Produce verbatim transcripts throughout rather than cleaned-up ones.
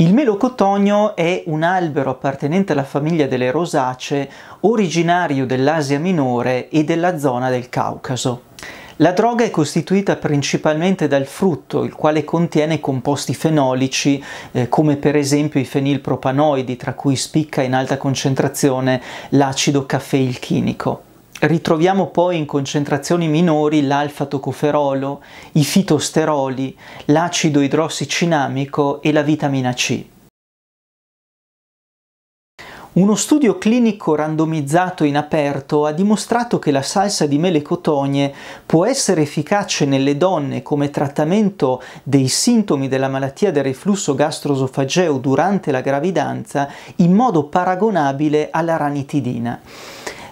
Il melocotogno è un albero appartenente alla famiglia delle Rosacee, originario dell'Asia Minore e della zona del Caucaso. La droga è costituita principalmente dal frutto, il quale contiene composti fenolici eh, come per esempio i fenilpropanoidi, tra cui spicca in alta concentrazione l'acido caffeilchinico. Ritroviamo poi in concentrazioni minori l'alfa-tocoferolo, i fitosteroli, l'acido idrossicinamico e la vitamina C. Uno studio clinico randomizzato in aperto ha dimostrato che la salsa di mele cotogne può essere efficace nelle donne come trattamento dei sintomi della malattia del reflusso gastroesofageo durante la gravidanza in modo paragonabile alla ranitidina.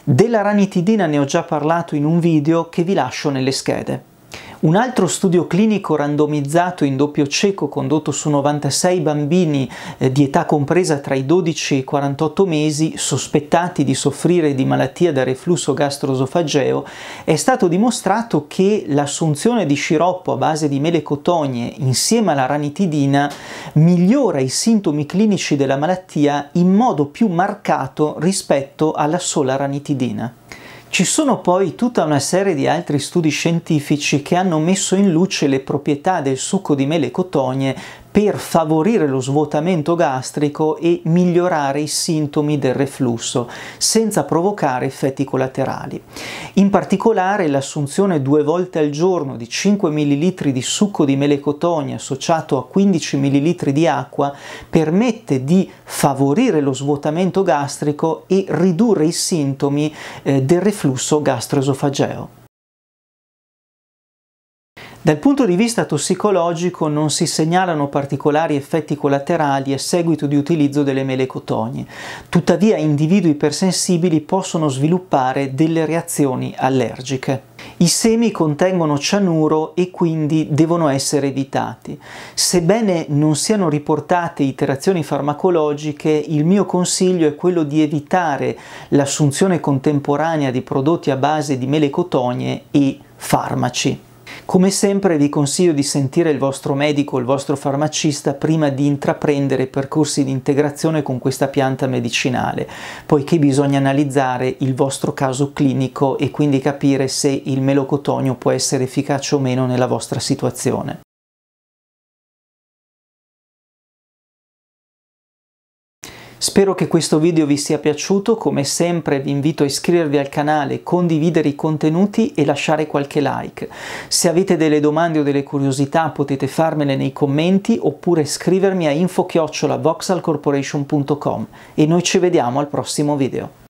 Della ranitidina ne ho già parlato in un video che vi lascio nelle schede. Un altro studio clinico randomizzato in doppio cieco condotto su novantasei bambini eh, di età compresa tra i dodici e i quarantotto mesi sospettati di soffrire di malattia da reflusso gastroesofageo è stato dimostrato che l'assunzione di sciroppo a base di mele cotogne insieme alla ranitidina migliora i sintomi clinici della malattia in modo più marcato rispetto alla sola ranitidina. Ci sono poi tutta una serie di altri studi scientifici che hanno messo in luce le proprietà del succo di mele cotogne per favorire lo svuotamento gastrico e migliorare i sintomi del reflusso, senza provocare effetti collaterali. In particolare, l'assunzione due volte al giorno di cinque millilitri di succo di mele cotogne associato a quindici millilitri di acqua permette di favorire lo svuotamento gastrico e ridurre i sintomi eh, del reflusso gastroesofageo. Dal punto di vista tossicologico non si segnalano particolari effetti collaterali a seguito di utilizzo delle mele cotogne, tuttavia individui ipersensibili possono sviluppare delle reazioni allergiche. I semi contengono cianuro e quindi devono essere evitati. Sebbene non siano riportate interazioni farmacologiche, il mio consiglio è quello di evitare l'assunzione contemporanea di prodotti a base di mele cotogne e farmaci. Come sempre vi consiglio di sentire il vostro medico o il vostro farmacista prima di intraprendere percorsi di integrazione con questa pianta medicinale, poiché bisogna analizzare il vostro caso clinico e quindi capire se il melocotogno può essere efficace o meno nella vostra situazione. Spero che questo video vi sia piaciuto, come sempre vi invito a iscrivervi al canale, condividere i contenuti e lasciare qualche like. Se avete delle domande o delle curiosità potete farmele nei commenti oppure scrivermi a info chiocciola voxelcorporation punto com e noi ci vediamo al prossimo video.